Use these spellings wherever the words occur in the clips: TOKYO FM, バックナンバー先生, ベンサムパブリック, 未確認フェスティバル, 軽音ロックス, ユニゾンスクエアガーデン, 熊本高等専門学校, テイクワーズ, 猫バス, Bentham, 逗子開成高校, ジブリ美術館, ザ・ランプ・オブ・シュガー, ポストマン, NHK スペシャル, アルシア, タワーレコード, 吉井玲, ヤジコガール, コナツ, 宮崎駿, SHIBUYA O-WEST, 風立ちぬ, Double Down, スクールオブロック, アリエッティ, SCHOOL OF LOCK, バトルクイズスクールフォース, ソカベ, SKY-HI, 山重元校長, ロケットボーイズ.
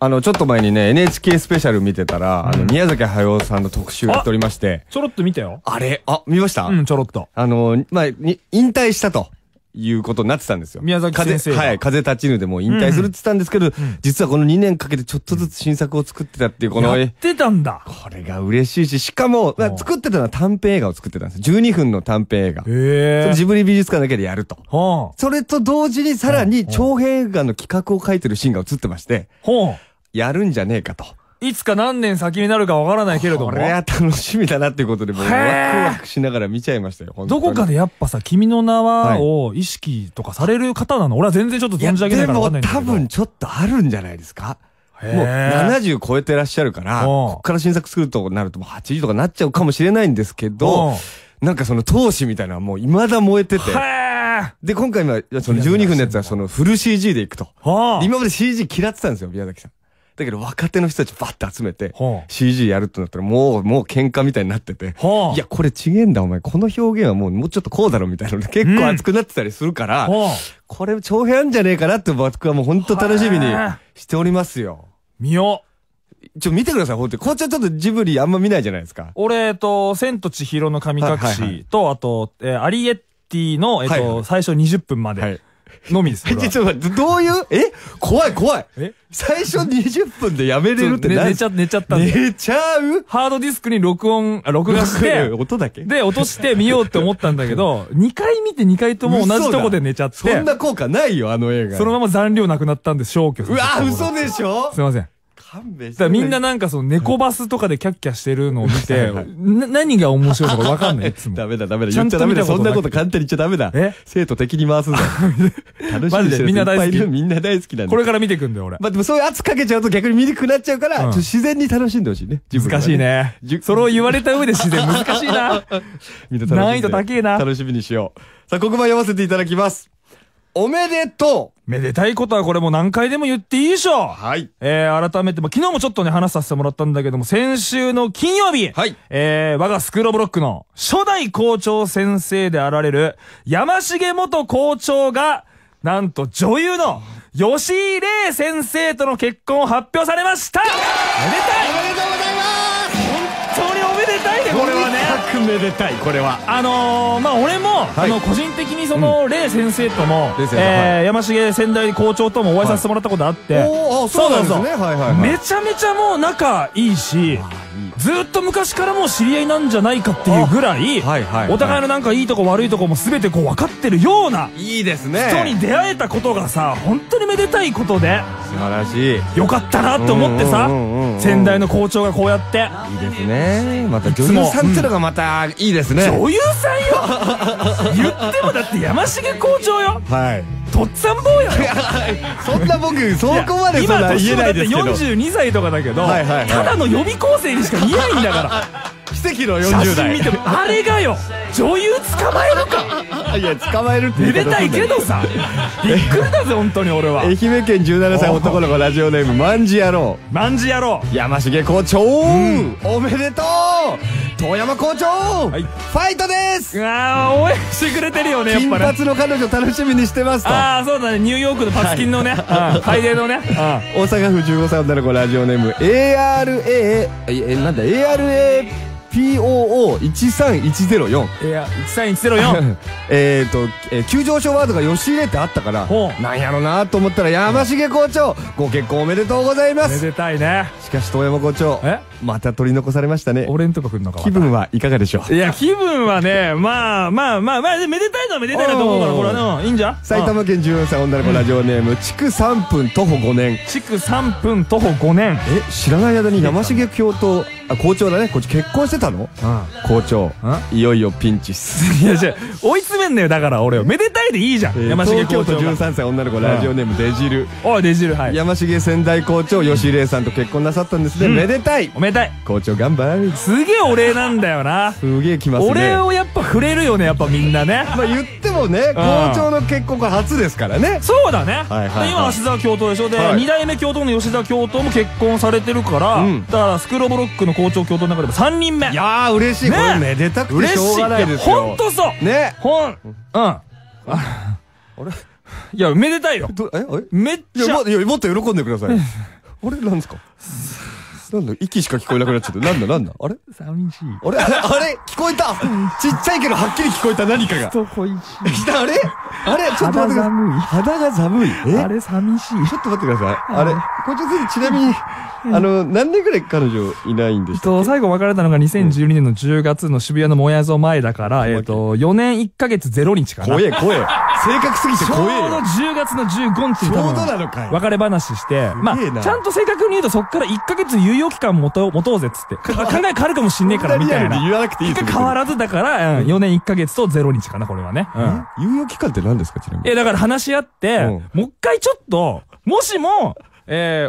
ちょっと前にね、NHK スペシャル見てたら、宮崎駿さんの特集やっておりまして。ちょろっと見たよ。あれ、見ました？うん、ちょろっと。引退したということになってたんですよ。宮崎先生。はい、風立ちぬでもう引退するって言ったんですけど、実はこの2年かけてちょっとずつ新作を作ってたっていう、この。やってたんだ。これが嬉しいし、しかも、作ってたのは短編映画を作ってたんですよ。12分の短編映画。ジブリ美術館だけでやると。それと同時にさらに長編映画の企画を書いてるシーンが映ってまして。やるんじゃねえかと。いつか何年先になるかわからないけれども。これは楽しみだなっていうことで、もうワクワクしながら見ちゃいましたよ。どこかでやっぱさ、君の名はを意識とかされる方なの？俺は全然ちょっと存じ上げないからわかんないんだけど。でも多分ちょっとあるんじゃないですか。もう70超えてらっしゃるから、こっから新作作るとなるともう80とかなっちゃうかもしれないんですけど、なんかその闘志みたいなのはもう未だ燃えてて。で、今回はその12分のやつはそのフル CG でいくと。今まで CG 嫌ってたんですよ、宮崎さん。だけど若手の人たちバッて集めて CG やるってなったらもう喧嘩みたいになってて、いやこれ違えんだお前、この表現はもうちょっとこうだろみたいなので結構熱くなってたりするから、これ長編あんじゃねえかなって僕はもう本当楽しみにしておりますよ。見よう。見てください、本当に。こっちはちょっとジブリあんま見ないじゃないですか。俺千と千尋の神隠しと、あとアリエッティの最初20分までのみです。ちょっと待って、どういう、怖い怖い。最初20分でやめれるって何？寝ちゃった。寝ちゃう？ハードディスクに録画して、音だけ？で、落として見ようって思ったんだけど、2回見て2回とも同じとこで寝ちゃって。そんな効果ないよ、あの映画。そのまま残量なくなったんで消去。うわ、嘘でしょ？すいません。勘弁して。みんななんかその猫バスとかでキャッキャしてるのを見て、何が面白いのかわかんない。ダメだダメだ。言っちゃダメだ。そんなこと簡単に言っちゃダメだ。生徒敵に回すんだ。楽しみにしてる。みんな大好き。みんな大好きなんだ。これから見てくんだよ、俺。ま、でもそういう圧かけちゃうと逆に見にくくなっちゃうから、自然に楽しんでほしいね。難しいね。それを言われた上で自然難しいな。難易度高えな。楽しみにしよう。さあ、黒板読ませていただきます。おめでとう。めでたいことはこれもう何回でも言っていいでしょ。はい。改めて、昨日もちょっとね、話させてもらったんだけども、先週の金曜日。はい。我がスクールオブロックの初代校長先生であられる、山重元校長が、なんと女優の吉井玲先生との結婚を発表されました。めでたい。おめでとうございます。本当におめでたいね、これはね。めでたい、これは。俺も、個人的に玲先生とも、山重仙台校長ともお会いさせてもらったことあって、そうなんですね。めちゃめちゃもう仲いいし、ずっと昔からもう知り合いなんじゃないかっていうぐらい、お互いのなんかいいとこ悪いとこも全てこう分かってるような、いいですね。人に出会えたことがさ、本当にめでたいことで、素晴らしい。よかったなって思ってさ、仙台の校長がこうやって。いいですね。また女優さんってのがまた、いいですね。女優さんよ。言ってもだって山重校長よ。とっつぁん坊やよ。そんな僕そこまで今年だって42歳とかだけど、ただの予備校生にしか見えないんだから。奇跡の40代。写真見てもあれがよ、女優捕まえるか。いや捕まえるってめでたいけどさ、びっくりだぜ本当に俺は。愛媛県17歳男の子、ラジオネームまんじ野郎。まんじ野郎。山重校長おめでとう。遠山校長、はい、ファイトです。応援してくれてるよね、やっぱね。金髪の彼女楽しみにしてますと。そうだね、ニューヨークのパツキンのね、海底のね。大阪府15歳女の子、ラジオネーム ARAPOO13104 13104 急上昇ワードが吉井玲ってあったからなんやろなと思ったら、山重校長ご結婚おめでとうございます。めでたいね。しかし遠山校長また取り残されましたね。俺んとこ来んのか。気分はいかがでしょう。いや気分はね、まあめでたいのはめでたいなと思うからこれはね、いいんじゃ。埼玉県14歳女の子、ラジオネーム築3分徒歩5年。築3分徒歩5年。知らない間に山重教頭校長だね、こっち結婚してたの？校長いよいよピンチっす。いやじゃ追い詰めんなよだから俺を。めでたいでいいじゃん。山重校長。東京都13歳女の子、ラジオネームデジル。おデジル、はい。山重仙台校長、吉井玲さんと結婚なさったんですね。めでたい。おめでたい。校長頑張る。すげえお礼なんだよな。すげえ来ますね。お礼をやっぱ触れるよね、やっぱみんなね。まあ言ってもね、校長の結婚が初ですからね。そうだね。今芦沢教頭でしょ。で2代目教頭の吉沢教頭も結婚されてるから、だからスクロボロックの校長教頭の中でも3人目。いやー嬉しい。これめでたくてしょうがないですよ。ほんとそうね。あれいやめでたいよ。え、めっちゃもっと喜んでください。あれなんですかなんだ息しか聞こえなくなっちゃった。なんだなんだあれ寂しい。あれあれあれ聞こえたちっちゃいけどはっきり聞こえた何かが。人恋しい。あれあれちょっと待ってください。肌が寒い。あれ寂しい。ちょっと待ってください。あれ校長先生ちなみに、何年くらい彼女いないんでしたっけ？最後別れたのが2012年の10月の渋谷のもやぞ前だから、4年1ヶ月0日かな。怖え怖え。正確すぎて怖えよ。ちょうど10月の15日に多分別れ話して、まあ、ちゃんと正確に言うとそっから1ヶ月猶予期間持とうぜっつって。考え変わるかもしんねえからみたいな。言わなくていいですよ。変わらずだから、4年1ヶ月と0日かな、これはね。猶予期間って何ですかちなみに。だから話し合って、もう一回ちょっと、もしも、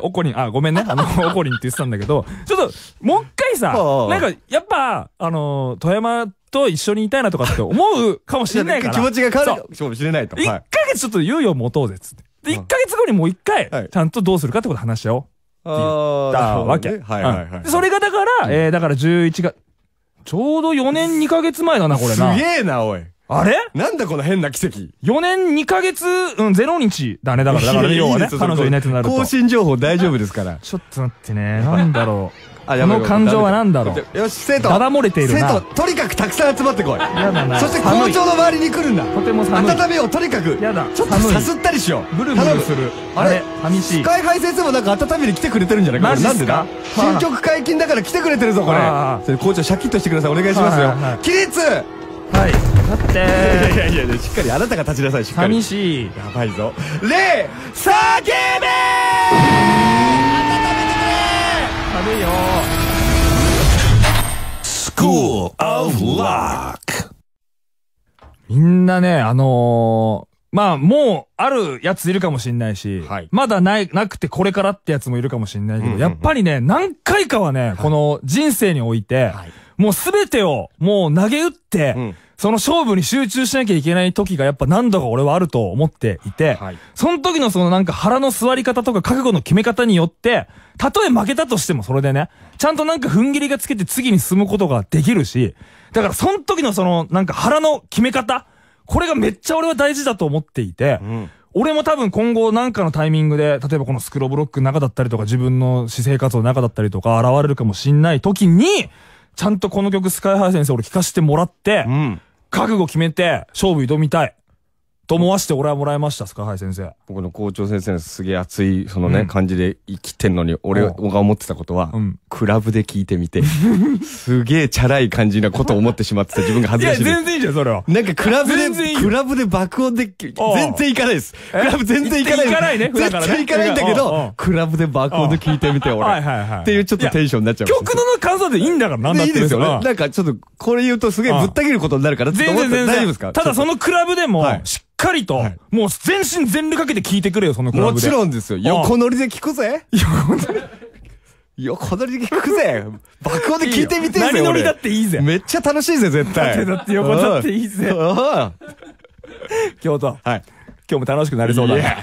おこりん、あ、ごめんね。おこりんって言ってたんだけど、ちょっと、もう一回さ、なんか、やっぱ、富山と一緒にいたいなとかって思うかもしれないから。気持ちが変わるかもしれないと。1ヶ月ちょっと猶予を持とうぜ、つって。で、1ヶ月後にもう一回、ちゃんとどうするかってこと話し合おう。って言ったわけ。はいはいはい。それがだから、だから11月、ちょうど4年2ヶ月前だな、これな。すげえな、おい。あれなんだこの変な奇跡。4年2ヶ月、0日だね。だから、要はね、彼女いないとなると。更新情報大丈夫ですから。ちょっと待ってね。なんだろう。この感情はなんだろう。よし、生徒。だだ漏れているな。生徒、とにかくたくさん集まってこい。やだな。そして校長の周りに来るんだ。とても寒い。温めをとにかく。やだ。ちょっとさすったりしよう。ブルブルする。あれ寂しい。スカイハイ先生もなんか温めに来てくれてるんじゃないか。なんでだ？新曲解禁だから来てくれてるぞ、これ。それ校長、シャキッとしてください。お願いしますよ。起立！はい。待ってー。いや、しっかりあなたが立ちなさい、しっかり。寂しい。やばいぞ。レー叫べー温めてくれー食べよーSchool of Rock。みんなね、まあ、もう、あるやついるかもしんないし、まだなくてこれからってやつもいるかもしんないけど、やっぱりね、何回かはね、この人生において、もうすべてを、もう投げ打って、その勝負に集中しなきゃいけない時がやっぱ何度か俺はあると思っていて、その時のそのなんか腹の座り方とか覚悟の決め方によって、たとえ負けたとしてもそれでね、ちゃんとなんか踏ん切りがつけて次に進むことができるし、だからその時のそのなんか腹の決め方、これがめっちゃ俺は大事だと思っていて、俺も多分今後なんかのタイミングで、例えばこのスクローブロックの中だったりとか自分の私生活の中だったりとか現れるかもしんない時に、ちゃんとこの曲スカイハイ先生俺聴かせてもらって、覚悟決めて勝負挑みたいと思わせて俺はもらいました。スカイハイ先生、僕の校長先生のすげえ熱いそのね、感じで生きてんのに俺が思ってたことは、クラブで聴いてみてすげえチャラい感じなことを思ってしまってた自分が恥ずかしい。いや全然いいじゃんそれは。なんかクラブで爆音で全然いかないです。クラブ全然いかない。いかないね。絶対いかないんだけどクラブで爆音で聴いてみて俺っていうちょっとテンションになっちゃう。曲の感想でいいんだからなんだっていいですよね。なんかちょっとこれ言うとすげえぶった切ることになるから全然大丈夫ですか。ただそのクラブでもしっかりともう全身全霊かけて聴いてくれよそのクラブで。もちろんですよ。横乗りで聴くぜ。横乗りで聴くぜ。爆音で聴いてみてぜ。何乗りだっていいぜ。めっちゃ楽しいぜ絶対。だって横だっていいぜ。京都。はい。今日も楽しくなりそうだね。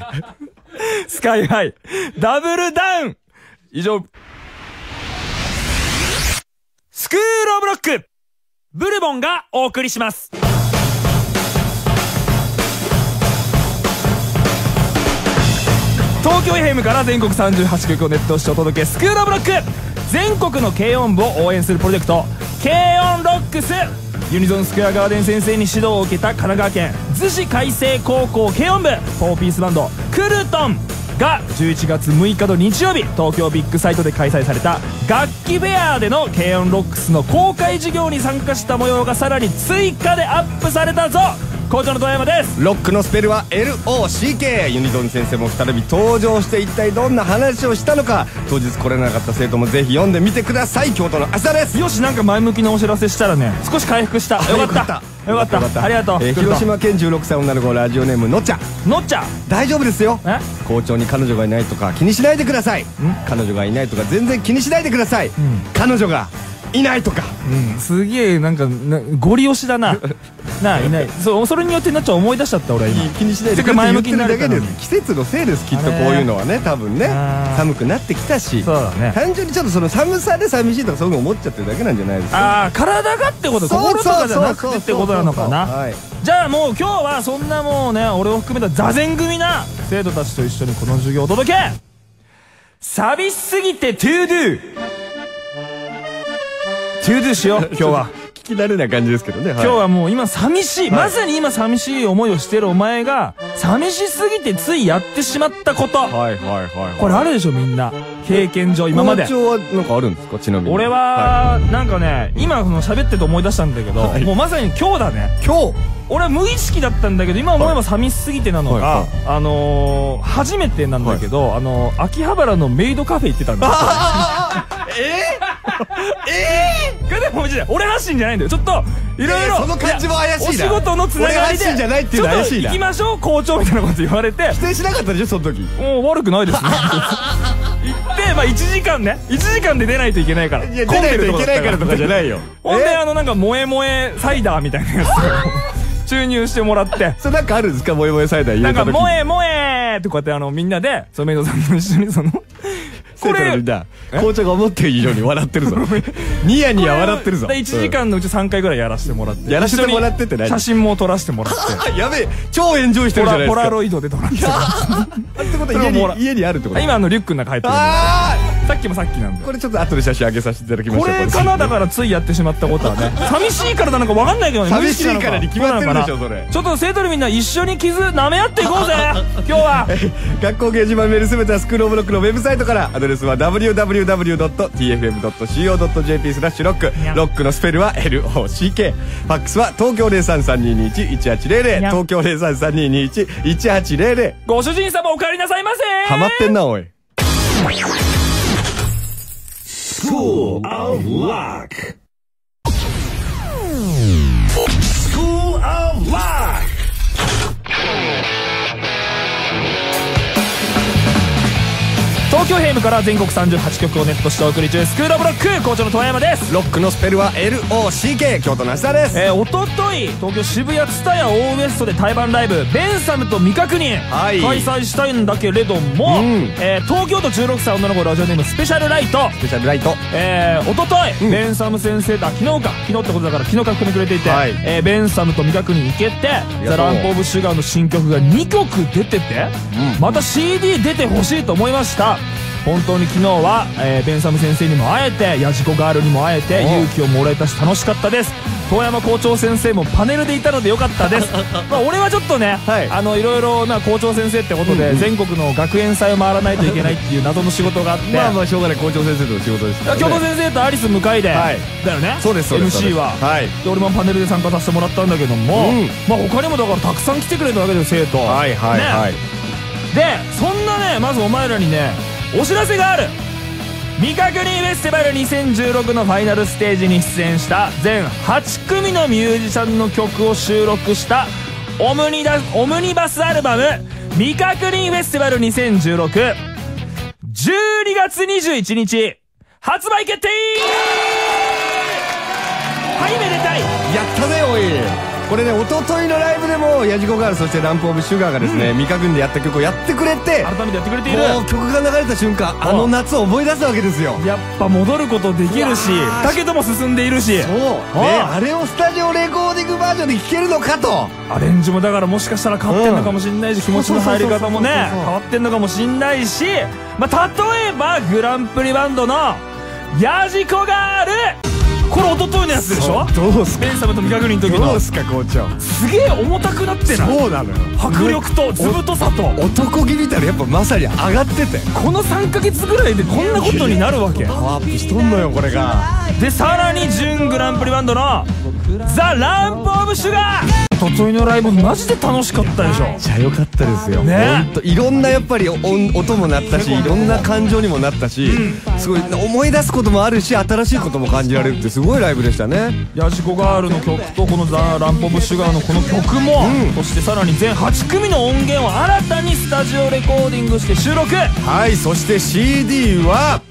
スカイハイダブルダウン以上。スクールオブロックブルボンがお送りします。東京 FM から全国38局をネットしてお届け、スクールオブロック。全国の軽音部を応援するプロジェクト、軽音ロックス。ユニゾンスクエアガーデン先生に指導を受けた神奈川県逗子開成高校軽音部4ピースバンドクルトンが11月6日の日曜日、東京ビッグサイトで開催された楽器フェアでの軽音ロックスの公開授業に参加した模様がさらに追加でアップされたぞ。校長の遠山です。ロックのスペルは LOCK。 ユニゾン先生も再び登場して一体どんな話をしたのか、当日来れなかった生徒もぜひ読んでみてください。京都の朝です。よし、なんか前向きなお知らせしたらね、少し回復した。よかったよかった、ありがとう。広島県16歳女の子、ラジオネームのっちゃん。のっちゃん大丈夫ですよ。校長に彼女がいないとか気にしないでください。彼女がいないとか全然気にしないでください。彼女がいないとか、すげえなんかゴリ押しだな。なあ、いない。それによってなっちゃん思い出しちゃった俺今。気にしないでください。前向きになるだけです。季節のせいですきっと。こういうのはね、多分ね寒くなってきたし、単純にちょっとその寒さで寂しいとかそういうの思っちゃってるだけなんじゃないですか。ああ、体がってこと、心とかじゃなくてってことなのかな。じゃあもう今日はそんなもうね、俺を含めた座禅組な生徒たちと一緒にこの授業をお届け、寂しすぎてトゥードゥトゥードゥしよう。今日は聞き慣れない感じですけどね。今日はもう今寂しい、はい、まさに今寂しい思いをしてるお前が寂しすぎてついやってしまったこと、これあるでしょみんな経験上。今まで今はなんかあるんですか？ちなみに俺はなんかね、今その喋ってて思い出したんだけど、もうまさに今日だね。今日俺は無意識だったんだけど、今思えば寂しすぎてなのが、初めてなんだけど、秋葉原のメイドカフェ行ってたんですよ。でも俺発信じゃないんだよ。ちょっといろいろお仕事のつながりでちょっと行きましょう校長みたいなこと言われて、否定しなかったでしょその時。もう悪くないですね。行ってまあ1時間ね、1時間で出ないといけないから、出ないといけないからとかじゃないよ。ほんでなんか萌え萌えサイダーみたいなやつ注入してもらってそれなんかあるんですか？萌え萌えサイダー入れた時なんか萌え萌えってこうやってみんなでメイドさんと一緒にこれ校長が思ってる以上に笑ってるぞ。ニヤニヤ笑ってるぞ。1時間のうち3回ぐらいやらせてもらって、やらせてもらってって何、写真も撮らせてもらってやべえ超エンジョイしてるじゃないですか。ポラロイドで撮らせてもらってってことは家にあるってこと。今リュックの中入ってるんで、さっきもさっきなんでこれちょっと後で写真上げさせていただきました。これかな。だからついやってしまったことはね、寂しいからなのか分かんないけどね、寂しいからに決まってるでしょそれ。ちょっと生徒のみんな一緒に傷舐め合っていこうぜ。今日は学校掲示板メールすべてはスクローブロックのウェブサイトから、アドレスは www.tfm.co.jp/ロック。ロックのスペルは LOCK。 ファックスは東京 0332211800 東京 0332211800。 ご主人様お帰りなさいませ。ハマってんなおい。スクールオブロック、スクールオブロック。東京ヘイムから全国38局をネットしてお送り中、スクールオブロック、校長の遠山です。ロックのスペルは LOCK、 京都の下です。おととい東京渋谷ツタヤオーウエストで対バンライブ「ベンサムと未確認」開催したいんだけれども、東京都16歳女の子ラジオネームスペシャルライト、スペシャルライト、おとといベンサム先生だ、昨日ってことだから昨日書き込んでくれていて、ベンサムと未確認行けて、ザ・ランプ・オブ・シュガーの新曲が2曲出てて、また CD 出てほしいと思いました。本当に昨日は、ベンサム先生にも会えて、ヤジコガールにも会えて勇気をもらえたし楽しかったです。遠山校長先生もパネルでいたのでよかったです。まあ俺はちょっとね、いろいろな校長先生ってことで全国の学園祭を回らないといけないっていう謎の仕事があって、まあまあしょうがない、校長先生との仕事ですからね。教頭先生とアリス向かいでだよね、MC は。で俺もパネルで参加させてもらったんだけども、まあ他にもだからたくさん来てくれたわけですよ生徒。でそんなね、まずお前らにねお知らせがある。未確認フェスティバル2016のファイナルステージに出演した全8組のミュージシャンの曲を収録したオムニバスアルバム「未確認フェスティバル2016」12月21日発売決定。はい、めでたい。やったねおい。これね、おとといのライブでもヤジコガール、そしてランプオブシュガーがですね、未確認でやった曲をやってくれて、改めてやってくれている。もう曲が流れた瞬間、あの夏を思い出すわけですよ。やっぱ戻ることできるし、だけども進んでいるし、そうあれをスタジオレコーディングバージョンで聴けるのかと。アレンジもだからもしかしたら変わってんのかもしんないし、気持ちの入り方もね変わってんのかもしんないし、まあ例えばグランプリバンドのヤジコガール、これ一昨日のやつでしょ。どうすかベンサムと未確認の時の。どうすか校長、すげえ重たくなってない？そうなのよ。迫力と図太さと男気みたいな、やっぱまさに上がってて、この3ヶ月ぐらいでこんなことになるわけ。パワーアップしとんのよこれが。でさらに準グランプリバンドのザ・ランプ・オブ・シュガー、一昨日のライブマジで楽しかったでしょ。めっちゃ良かったですよね。いろんなやっぱり音も鳴ったし、いろんな感情にもなったし、すごい思い出すこともあるし、新しいことも感じられるってすごいライブでしたね。ヤジコガールの曲とこのザ・ランプ・オブ・シュガーのこの曲も、そしてさらに全8組の音源を新たにスタジオレコーディングして収録。はい、そして CD は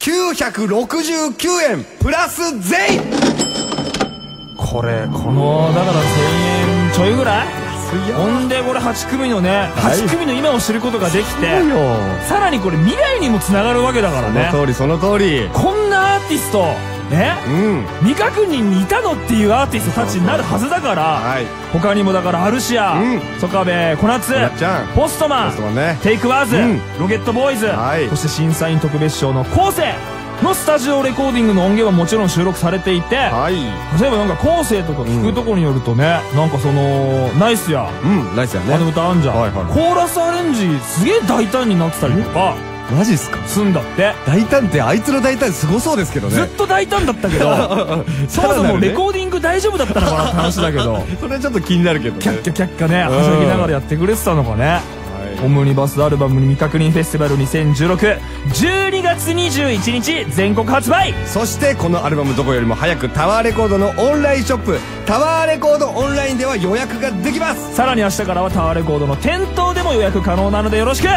969円プラス税。これこのだから1000円ちょいぐらい。ほんでこれ8組のね、8組の今を知ることができて、さらにこれ未来にもつながるわけだからね。その通りその通り。こんなアーティストね、うん、未確認にいたのっていうアーティストたちになるはずだから。はい、他にもだからアルシア、ソカベ、コナツ、ポストマン、ね、テイクワーズ、ロケットボーイズ、はい、そして審査員特別賞の後世のスタジオレコーディングの音源はもちろん収録されていて、はい、例えばなんか後世とか聞くところによるとね、なんかそのナイスや、ナイスやね、あの歌あんじゃん、はいはい、コーラスアレンジすげえ大胆になってたりとか。マジっすか？すんだって。大胆ってあいつの大胆すごそうですけどね。ずっと大胆だったけどそもそもレコーディング大丈夫だったのかなって話だけどそれちょっと気になるけどね。キャッキャキャッキャね、はしゃぎながらやってくれてたのかね。オムニバスアルバム未確認フェスティバル2016、12月21日全国発売。そしてこのアルバムどこよりも早くタワーレコードのオンラインショップ、タワーレコードオンラインでは予約ができます。さらに明日からはタワーレコードの店頭でも予約可能なのでよろしく。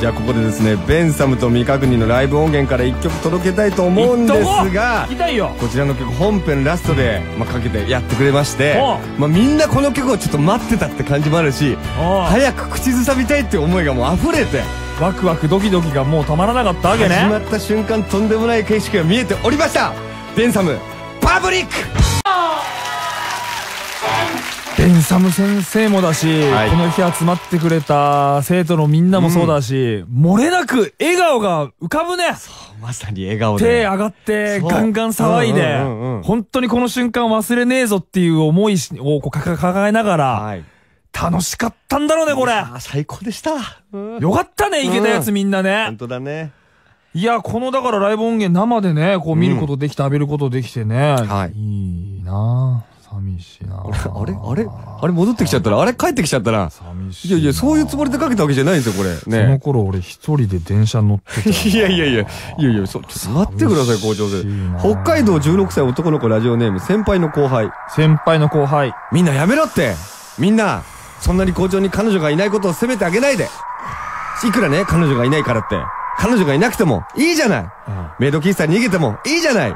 じゃあここでですね、ベンサムと未確認のライブ音源から1曲届けたいと思うんですが、聞きたいよ。こちらの曲本編ラストで、かけてやってくれまして、みんなこの曲をちょっと待ってたって感じもあるし、早く口ずさみたいって思いがもう溢れて、ワクワクドキドキがもうたまらなかったわけね。始まった瞬間とんでもない景色が見えておりました。ベンサムパブリック。ベンサム先生もだし、この日集まってくれた生徒のみんなもそうだし、漏れなく笑顔が浮かぶね。そう、まさに笑顔で。手上がって、ガンガン騒いで、本当にこの瞬間忘れねえぞっていう思いを抱えながら、楽しかったんだろうね、これ。最高でした。よかったね、いけたやつみんなね。本当だね。いや、このだからライブ音源生でね、こう見ることできて、浴びることできてね。いいなぁ。寂しいな。あれ戻ってきちゃったら、あれ帰ってきちゃったら。寂しい。いやいや、そういうつもりでかけたわけじゃないんですよ、これ。ね。その頃俺一人で電車乗ってた。いや、ちょっと待ってください、校長先生。北海道16歳男の子ラジオネーム、先輩の後輩。みんなやめろって。みんな、そんなに校長に彼女がいないことを責めてあげないで。いくらね、彼女がいないからって。彼女がいなくてもいいじゃない。メイド喫茶に逃げてもいいじゃない。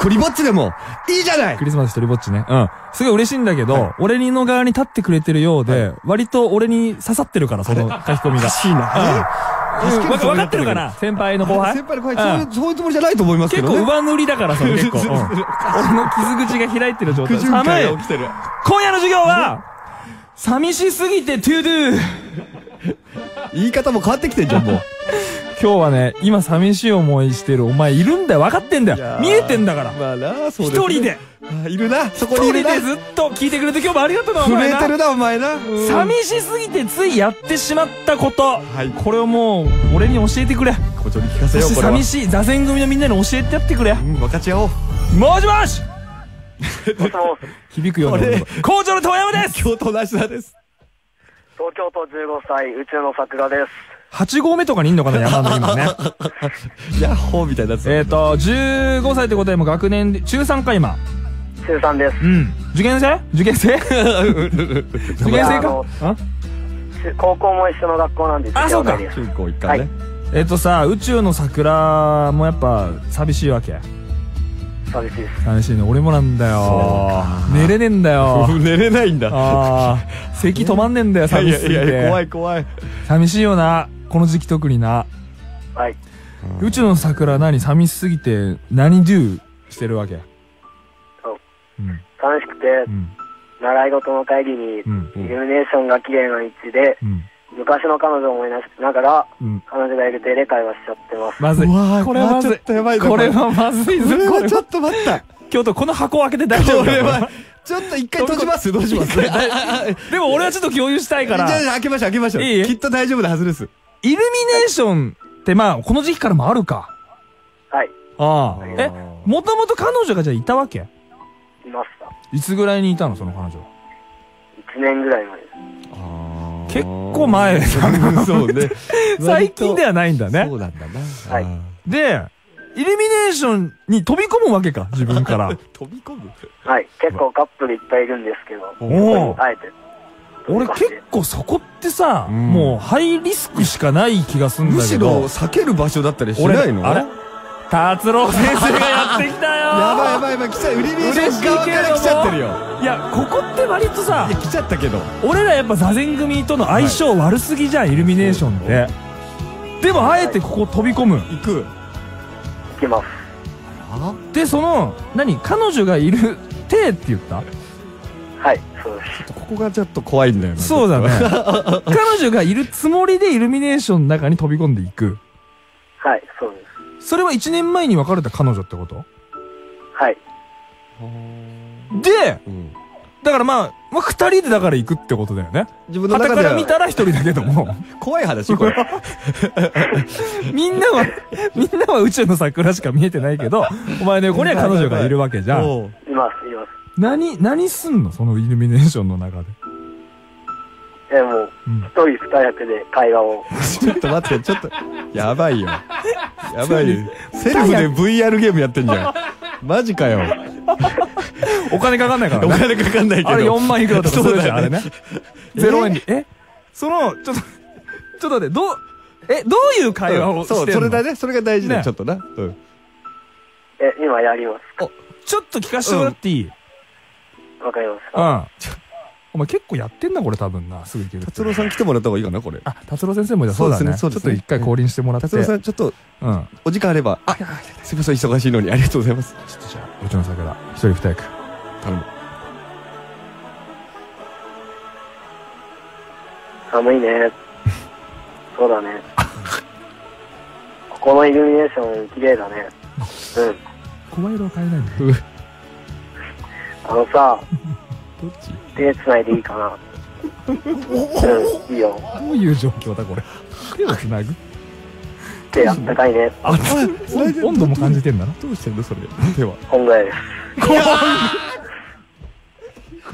クリぼっちでもいいじゃない。クリスマス一人ぼっちね。すごい嬉しいんだけど、俺の側に立ってくれてるようで、割と俺に刺さってるから、その書き込みが。おかしいな。分かってるかな、先輩の後輩。先輩の後輩、そういうつもりじゃないと思いますけど。結構上塗りだから、その結構。俺の傷口が開いてる状態。寒い。今夜の授業は、寂しすぎてトゥードゥー。言い方も変わってきてんじゃん、もう。今日はね、今寂しい思いしてるお前いるんだよ。分かってんだよ。見えてんだから。まあな、そうですね。一人で。いるな、そこにいるな。一人でずっと聞いてくれて今日もありがとうな、お前な。震えてるな、お前な。寂しすぎてついやってしまったこと。はい。これをもう、俺に教えてくれ。校長に聞かせよう。そして寂しい座禅組のみんなに教えてやってくれ。分かち合おう。もしもし！響くような。校長の遠山です。京都梨田です。東京都15歳、宇宙の桜です。8合目とかにいんのかな、山の今ね。ヤッホーみたいなやつ。15歳ってことでも学年で、中3か今。中3です。受験生？か高校も一緒の学校なんですけど。あ、そうか。中高一貫ね。さ、宇宙の桜もやっぱ寂しいわけ。寂しいです。寂しいね。俺もなんだよ。寝れねえんだよ。寝れないんだ。咳止まんねえんだよ、寂しい。いやいや、怖い怖い。寂しいよな。この時期特にな。はい。宇宙の桜何寂しすぎて何デューしてるわけ？そう。楽しくて、習い事の帰りに、イルミネーションが綺麗な道で、昔の彼女を思い出しながら、彼女がいる手で会話しちゃってます。まずい。これはちょっとやばいぞ。これはまずいぞ。これはちょっと待った。京都、この箱を開けて大丈夫か？ちょっと一回閉じます？どうします？でも俺はちょっと共有したいから。じゃあ開けましょう、開けましょう。きっと大丈夫なはずです。イルミネーションってこの時期からもあるか。はい。ああ。もともと彼女がじゃあいたわけ？いました。いつぐらいにいたの、その彼女？1年ぐらい前です。ああ。結構前だな。そうね。最近ではないんだね。そうなんだな。はい。で、イルミネーションに飛び込むわけか、自分から。飛び込む？はい。結構カップルいっぱいいるんですけど。おお。あえて。俺結構そこってさ、もうハイリスクしかない気がすんだけど。むしろ避ける場所だったりしないの？あれ？達郎先生がやってきたよ。やばいやばいやばい、来ちゃう。イルミネーション側から来ちゃってるよ。いや、ここって割とさ、来ちゃったけど。俺らやっぱ座禅組との相性悪すぎじゃん、イルミネーションって。でもあえてここ飛び込む。行きます。でその何彼女がいるてって言った。はいそうです。ここがちょっと怖いんだよね。そうだね彼女がいるつもりでイルミネーションの中に飛び込んでいく。はいそうです。それは1年前に別れた彼女ってこと？はいで、うん、だからまあ2人でだから行くってことだよね。自分の中では傍から見たら1人だけども怖い話これみんなは宇宙の桜しか見えてないけどお前の横には彼女がいるわけじゃん。いますいます。何すんのそのイルミネーションの中で。でも一人二役で会話をちょっと待って、ちょっとやばいよやばいよセルフで VR ゲームやってんじゃんマジかよお金かかんないからね。お金かかんないけどあれ4万いくらとかそうだよねあれね0円にそのちょっと待ってどういう会話をしてんの？そうそれだね、それが大事だよちょっとな。今やります。ちょっと聞かせてもらっていい？わかりますか。お前結構やってんなこれ多分な。すぐ行ける。達郎さん来てもらった方がいいかなこれ。あ、達郎先生もじゃそうだね。ちょっと一回降臨してもらって。達郎さんちょっとお時間あれば。あ、すみません忙しいのにありがとうございます。ちょっとじゃあうちの桜一人二役頼む。寒いね。そうだね。ここのイルミネーション綺麗だね。うん。声色変えないんだ。あのさ。どっち？手繋いでいいかな。うん、いいよ。どういう状況だこれ。手を繋ぐ。手あったかいね。あ、温度も感じてんだな。どうしてんのそれ。手は。こんぐらいです。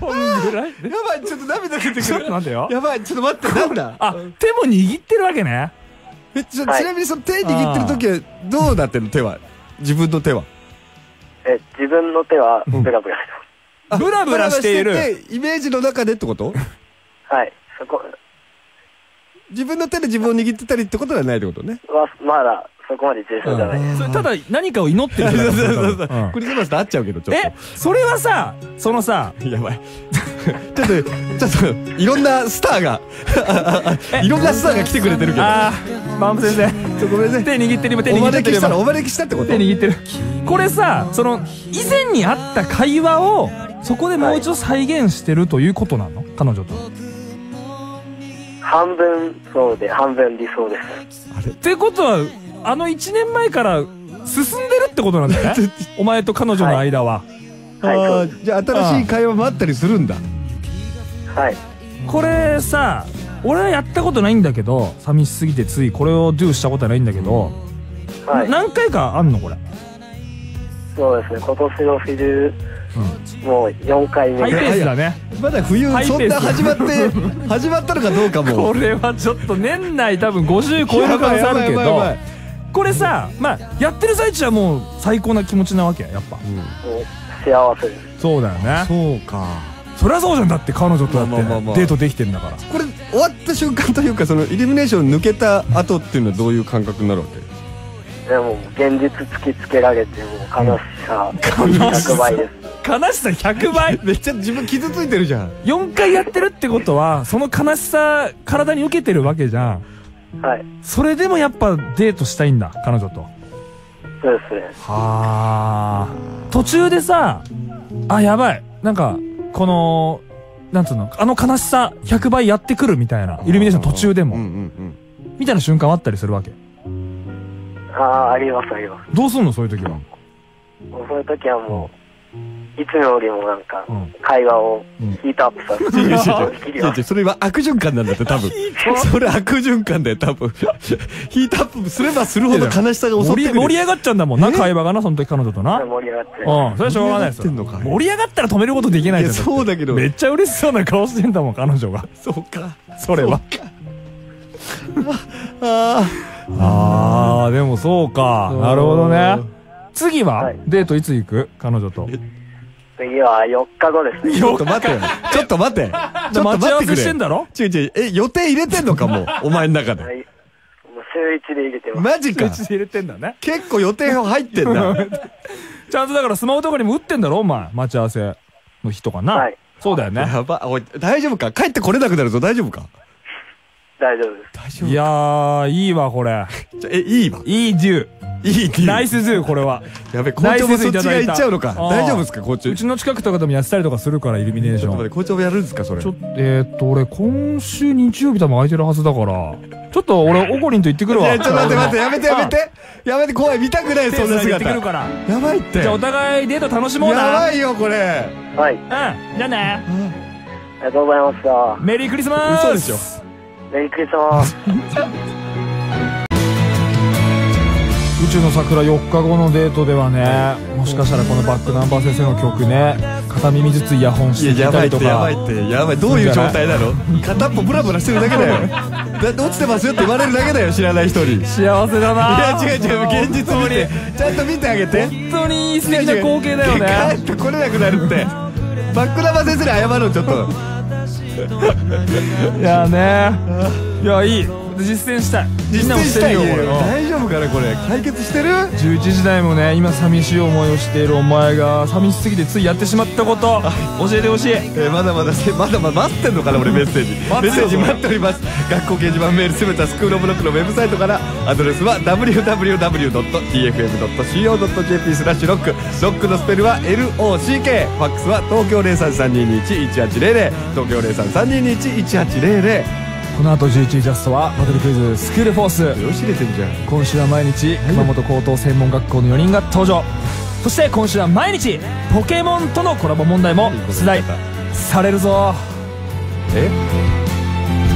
こんぐらい。やばいちょっと涙出てくる。ちょっとなんだよ。やばいちょっと待ってなんだ。あ、手も握ってるわけね。ちなみにその手握ってる時はどうなってんの手は。自分の手は。自分の手はブラブラ。ブラブラしているイメージの中でってこと？はいそこ自分の手で自分を握ってたりってことではないってことね。まだそこまで重要じゃないです。ただ何かを祈ってるクリスマスと合っちゃうけどちょっとそれはさそのさやばいちょっといろんなスターが来てくれてるけどマム先生ごめんね手握ってる今手握ってるお招きしたってこと手握ってるこれさその以前にあった会話をそこでもう一度再現してるということなの？彼女と半分そうで半分理想です。あれってことはあの1年前から進んでるってことなんだねお前と彼女の間は。じゃあ新しい会話もあったりするんだ。はいこれさ俺はやったことないんだけど寂しすぎてついこれをドゥしたことはないんだけど、はい、何回かあんのこれ？そうですね今年の冬もう4回目。ハイペースだね。まだ冬そんな始まったのかどうかも。これはちょっと年内多分50超える可能性あるけどこれさまあやってる最中はもう最高な気持ちなわけやっぱ。幸せです。そうだよね。そうかそりゃそうじゃんだって彼女とだってデートできてるんだから。これ終わった瞬間というかそのイルミネーション抜けた後っていうのはどういう感覚になるわけ？でも現実突きつけられても悲しさ100倍です。悲しさ100倍めっちゃ自分傷ついてるじゃん。4回やってるってことはその悲しさ体に受けてるわけじゃん。はいそれでもやっぱデートしたいんだ彼女と。そうですね。はあ途中でさあやばいなんかこのなんつうのあの悲しさ100倍やってくるみたいなイルミネーション途中でもみたいな瞬間あったりするわけ？ありますあります。どうすんのそういう時は？そういう時はもういつもよりもなんか会話をヒートアップさせて。それは悪循環なんだって多分。それ悪循環だよ多分。ヒートアップすればするほど悲しさが襲ってくる。盛り上がっちゃうんだもんな会話がなその時彼女とな。盛り上がって。うんそれはしょうがないですよ。盛り上がったら止めることできないじゃん。そうだけど。めっちゃ嬉しそうな顔してんだもん彼女が。そうか。それは。あーでもそうかなるほどね。次はデートいつ行く彼女と？次は4日後ですね。ちょっと待ってちょっと待ってちょっと待ってくれ。待ち合わせしてんだろ？違う予定入れてんのかもうお前の中で。週1で入れてます。マジか週1で入れてんだね。結構予定入ってんだちゃんとだからスマホとかにも打ってんだろお前待ち合わせの日とかな。そうだよね。やばおい大丈夫か帰ってこれなくなるぞ大丈夫か？大丈夫です。いやーいいわこれ。いいわいいデューナイスズー。これはやべ、校長もそっちが行っちゃうのか。大丈夫ですか校長。うちの近くとかでもやってたりとかするからイルミネーション。校長もやるんですかそれ。ちょっと俺今週日曜日多分空いてるはずだから、ちょっと俺オコリンと行ってくるわ。ちょっと待って待って、やめてやめてやめて、怖い、見たくないそんな姿。やばいって。じゃあお互いデート楽しもうな。やばいよこれ。はい、うん、じゃあね。ありがとうございました。メリークリスマス。嘘でしょ。メリークリスマス。宇宙の桜4日後のデートではね、もしかしたらこのバックナンバー先生の曲ね、片耳ずつイヤホンして聴いたりとか。やばいってやばいってやばい。どういう状態なの。片っぽブラブラしてるだけだよ。だって落ちてますよって言われるだけだよ、知らない人に。幸せだな。いや違う違う、現実を見てちゃんと見てあげて。本当に素敵な光景だよね。帰ってこれなくなるって。バックナンバー先生に謝ろうちょっと。いやね、いやいい、実践したい。みんなもしてるよ。大丈夫かなこれ。解決してる。11時台もね、今寂しい思いをしているお前が寂しすぎてついやってしまったこと教えてほしい。まだまだまだまだ待ってんのかな俺。メッセージメッセージ待っております。学校掲示板メールすべてスクールオブロックのウェブサイトから。アドレスは www.tfm.co.jp/ロック。ロックのスペルは LOCK。 ファックスは東京 0332211800 東京 0332211800。この後11ジャストはバトルクイズスクールフォース。よしれてんじゃん。今週は毎日熊本高等専門学校の4人が登場。そして今週は毎日ポケモンとのコラボ問題も出題されるぞ。え